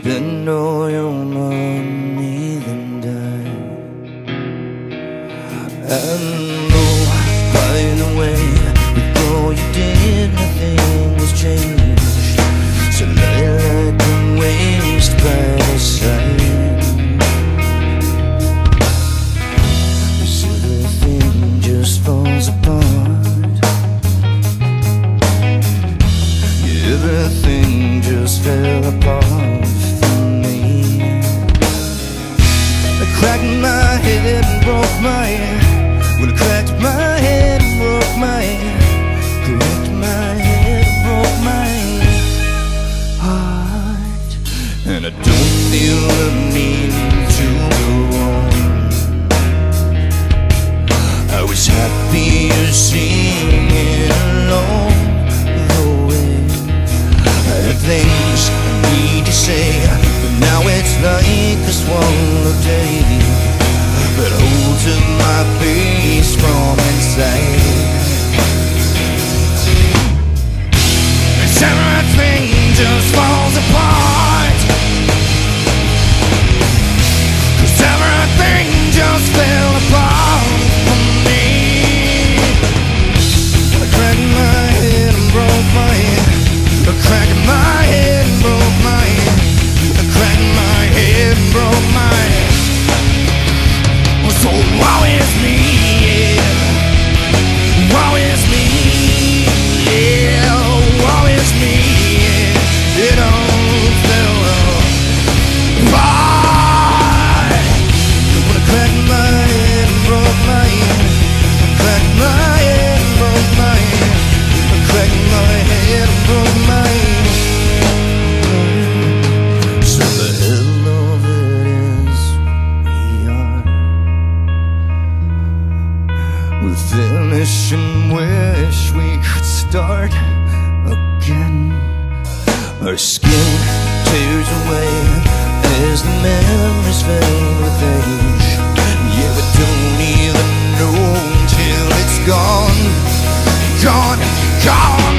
spend all your money then die. And oh, by the way, before you did, nothing has changed. So lay like the waste by the side. This little thing just falls apart. Everything just fell apart for me. I cracked my head and broke my head. Well, I cracked my head and broke my head. Cracked my head and broke my heart. And I don't feel the need to go on. I was happy to sing it alone. Things I need to say, but now it's like a swallow day. But hold to my peace from inside. It's everything just falls apart. 'Cause everything just fell apart for me. I cracked my head and broke my head. I cracked my head and broke my head. I cracked my head and broke my head. So woe is me, yeah. Woe is me, yeah. Woe is me, yeah. It all fell apart. When I cracked my head and broke my head. I cracked my head and broke my head. I cracked my head and broke my head. Finish and wish we could start again. Our skin tears away as the memories fade with age. Yeah, we don't even know till it's gone, gone, gone.